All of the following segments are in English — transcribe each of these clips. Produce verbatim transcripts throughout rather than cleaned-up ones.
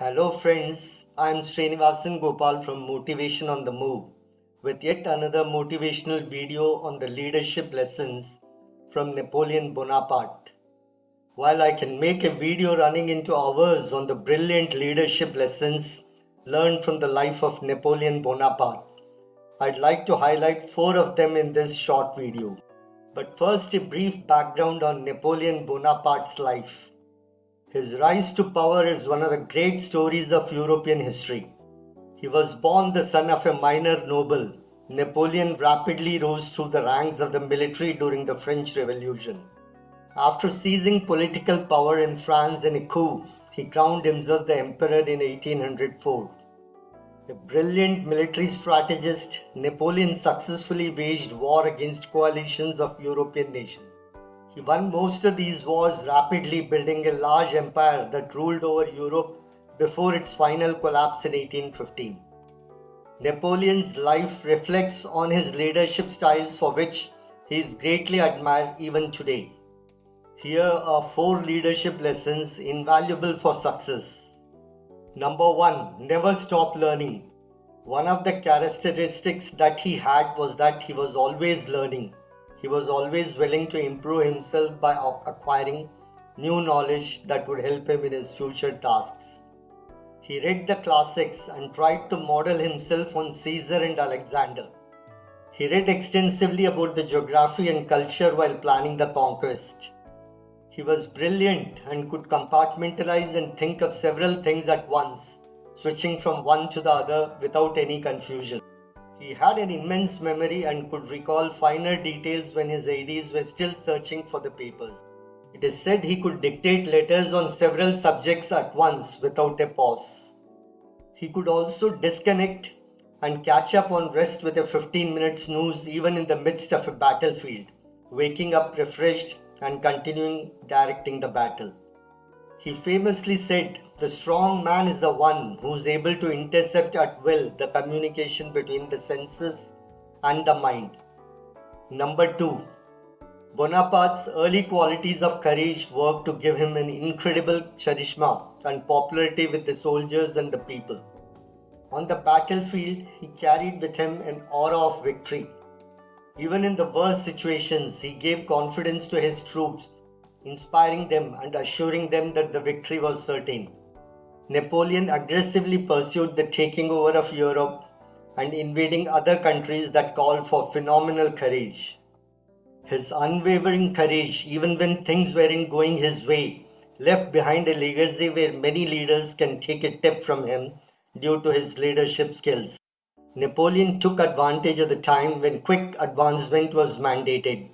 Hello friends, I am Srinivasan Gopal from Motivation on the Move with yet another motivational video on the leadership lessons from Napoleon Bonaparte. While I can make a video running into hours on the brilliant leadership lessons learned from the life of Napoleon Bonaparte, I'd like to highlight four of them in this short video. But first, a brief background on Napoleon Bonaparte's life. His rise to power is one of the great stories of European history. He was born the son of a minor noble. Napoleon rapidly rose through the ranks of the military during the French Revolution. After seizing political power in France in a coup, he crowned himself the emperor in eighteen hundred four. A brilliant military strategist, Napoleon successfully waged war against coalitions of European nations. He won most of these wars, rapidly building a large empire that ruled over Europe before its final collapse in eighteen fifteen. Napoleon's life reflects on his leadership styles, for which he is greatly admired even today. Here are four leadership lessons invaluable for success. Number one, never stop learning. One of the characteristics that he had was that he was always learning. He was always willing to improve himself by acquiring new knowledge that would help him in his future tasks. He read the classics and tried to model himself on Caesar and Alexander. He read extensively about the geography and culture while planning the conquest. He was brilliant and could compartmentalize and think of several things at once, switching from one to the other without any confusion. He had an immense memory and could recall finer details when his aides were still searching for the papers. It is said he could dictate letters on several subjects at once without a pause. He could also disconnect and catch up on rest with a fifteen minute snooze even in the midst of a battlefield, waking up refreshed and continuing directing the battle. He famously said, "The strong man is the one who is able to intercept at will the communication between the senses and the mind." Number two, Bonaparte's early qualities of courage worked to give him an incredible charisma and popularity with the soldiers and the people. On the battlefield, he carried with him an aura of victory. Even in the worst situations, he gave confidence to his troops, inspiring them and assuring them that the victory was certain. Napoleon aggressively pursued the taking over of Europe and invading other countries that called for phenomenal courage. His unwavering courage, even when things weren't going his way, left behind a legacy where many leaders can take a tip from him due to his leadership skills. Napoleon took advantage of the time when quick advancement was mandated.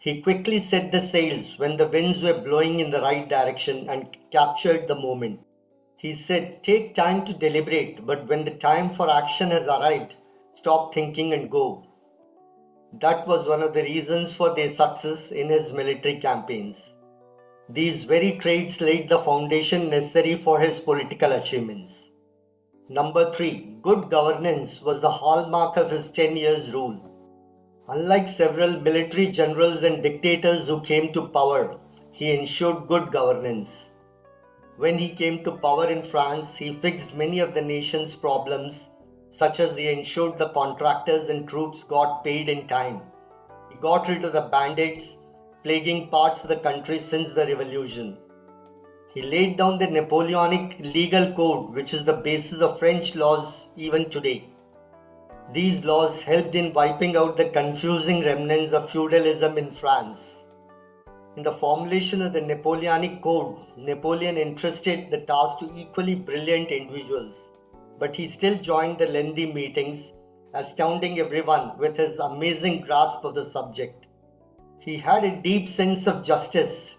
He quickly set the sails when the winds were blowing in the right direction and captured the moment. He said, "Take time to deliberate, but when the time for action has arrived, stop thinking and go." That was one of the reasons for their success in his military campaigns. These very traits laid the foundation necessary for his political achievements. Number three, good governance was the hallmark of his ten years rule. Unlike several military generals and dictators who came to power, he ensured good governance. When he came to power in France, he fixed many of the nation's problems, such as he ensured the contractors and troops got paid in time. He got rid of the bandits plaguing parts of the country since the revolution. He laid down the Napoleonic legal code, which is the basis of French laws even today. These laws helped in wiping out the confusing remnants of feudalism in France. In the formulation of the Napoleonic Code, Napoleon entrusted the task to equally brilliant individuals, but he still joined the lengthy meetings, astounding everyone with his amazing grasp of the subject. He had a deep sense of justice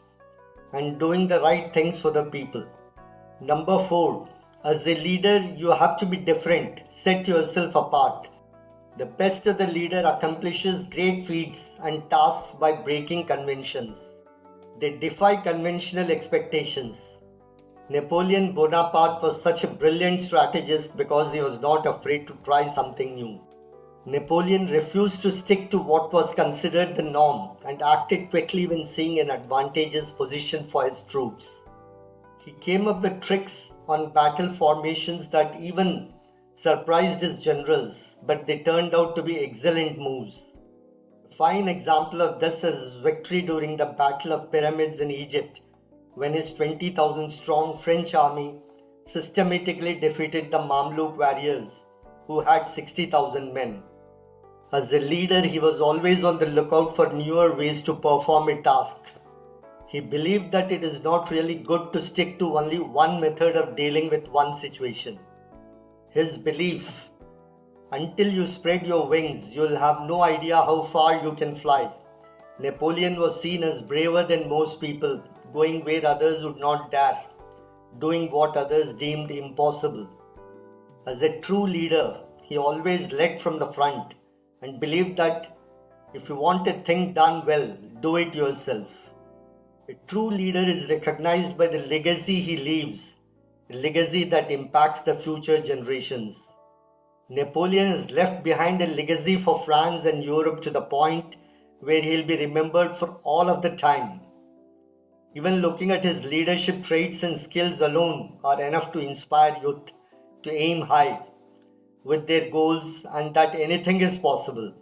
and doing the right things for the people. Number four, as a leader, you have to be different, set yourself apart. The best of the leader accomplishes great feats and tasks by breaking conventions. They defy conventional expectations. Napoleon Bonaparte was such a brilliant strategist because he was not afraid to try something new. Napoleon refused to stick to what was considered the norm and acted quickly when seeing an advantageous position for his troops. He came up with tricks on battle formations that even surprised his generals, but they turned out to be excellent moves. A fine example of this is his victory during the Battle of Pyramids in Egypt, when his twenty thousand strong French army systematically defeated the Mamluk warriors, who had sixty thousand men. As a leader, he was always on the lookout for newer ways to perform a task. He believed that it is not really good to stick to only one method of dealing with one situation. His belief, until you spread your wings, you'll have no idea how far you can fly. Napoleon was seen as braver than most people, going where others would not dare, doing what others deemed impossible. As a true leader, he always led from the front and believed that if you want a thing done well, do it yourself. A true leader is recognized by the legacy he leaves, a legacy that impacts the future generations. Napoleon has left behind a legacy for France and Europe to the point where he'll be remembered for all of the time. Even looking at his leadership traits and skills alone are enough to inspire youth to aim high with their goals and that anything is possible.